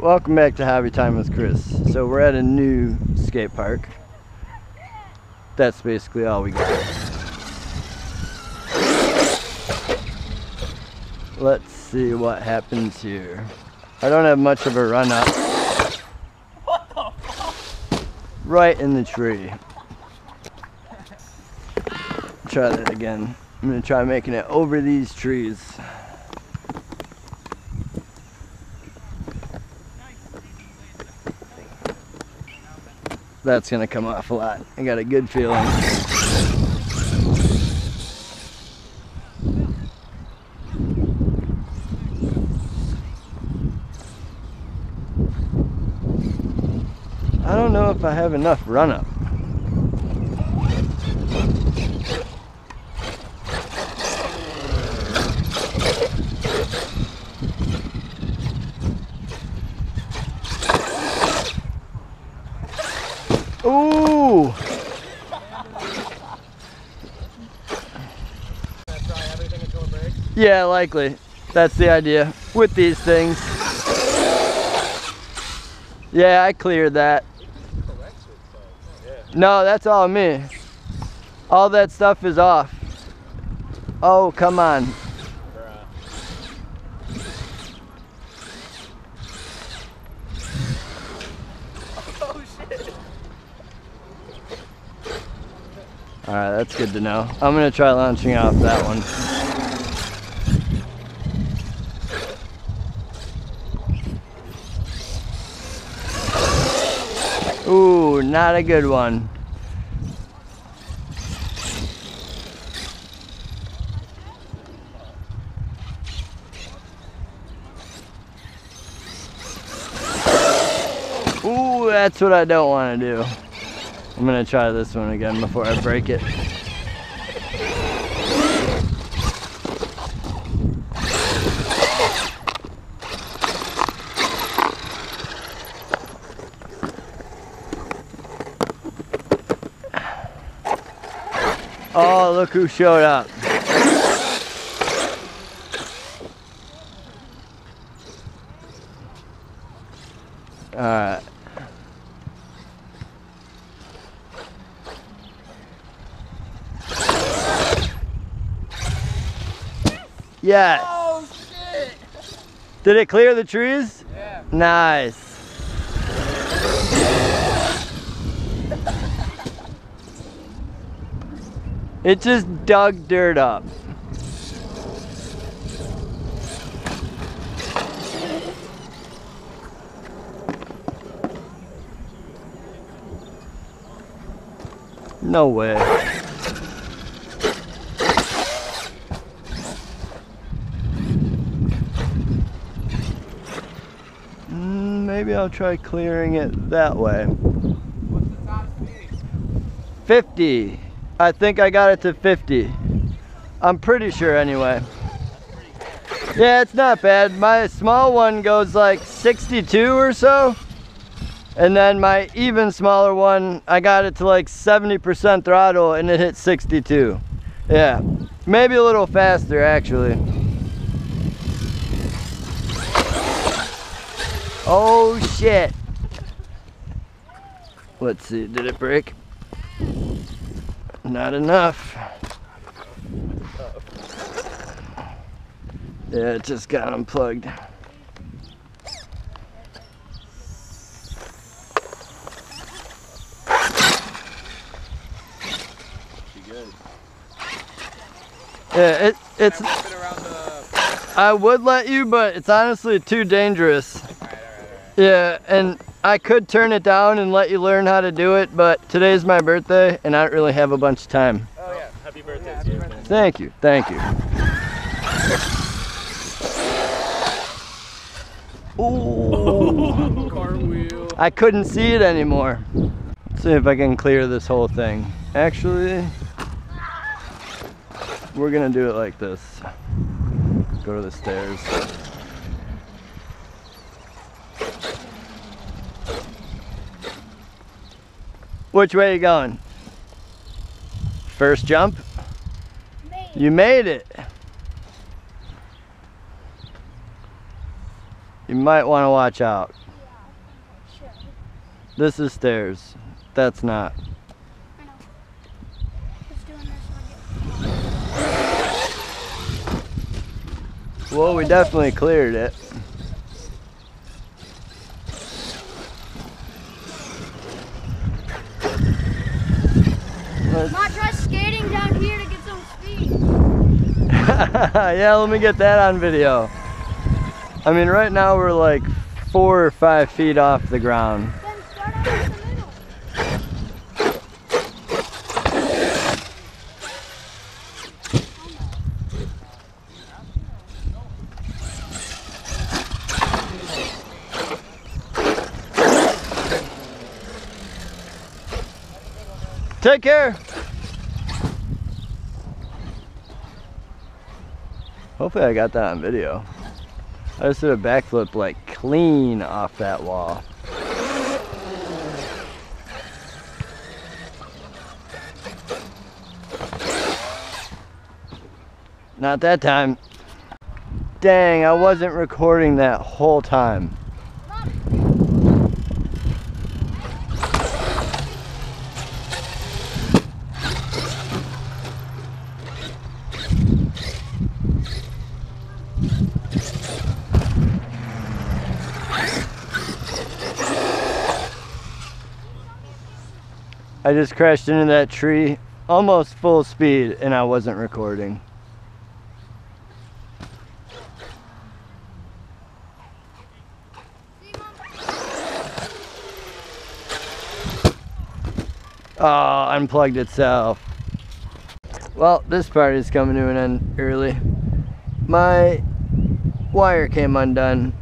Welcome back to Hobby Time with Chris. So we're at a new skate park. That's basically all we got. Let's see what happens here. I don't have much of a run up. What the fuck? Right in the tree. Try that again. I'm gonna try making it over these trees. That's gonna come off a lot. I got a good feeling. I don't know if I have enough run up. Ooh! Yeah, likely. That's the idea with these things. Yeah, I cleared that. No, that's all me. All that stuff is off. Oh, come on. Alright, that's good to know. I'm going to try launching off that one. Ooh, not a good one. Ooh, that's what I don't want to do. I'm gonna try this one again before I break it. Oh, look who showed up. All right. Yes. Oh, shit. Did it clear the trees? Yeah. Nice. It just dug dirt up. No way. Maybe I'll try clearing it that way. What's the top speed? 50. I think I got it to 50. I'm pretty sure anyway. Yeah, it's not bad. My small one goes like 62 or so. And then my even smaller one, I got it to like 70% throttle and it hit 62. Yeah, maybe a little faster actually. Oh shit. Let's see, did it break? Not enough. Yeah, it just got unplugged. Yeah, it's I would let you, but it's honestly too dangerous. Yeah, and I could turn it down and let you learn how to do it, but today's my birthday and I don't really have a bunch of time. Oh yeah, happy birthday, yeah, happy to you. Birthday. Thank you, thank you. Ooh. Car wheel. I couldn't see it anymore. Let's see if I can clear this whole thing. Actually, we're gonna do it like this. Go to the stairs. Which way are you going? First jump? Made. You made it. You might want to watch out. This is stairs. That's not. I know. It's doing this. Well, we definitely cleared it. Let's... Ma, try skating down here to get some speed. Yeah, let me get that on video. I mean, right now we're like 4 or 5 feet off the ground. Then start out in the middle. Take care. Hopefully I got that on video. I just did a backflip like clean off that wall. Not that time. Dang, I wasn't recording that whole time. I just crashed into that tree almost full speed and I wasn't recording. Oh, unplugged itself. Well, this part is coming to an end early. My wire came undone.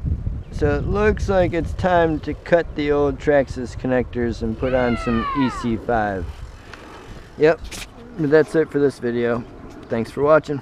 So it looks like it's time to cut the old Traxxas connectors and put on some EC5. Yep, but that's it for this video. Thanks for watching.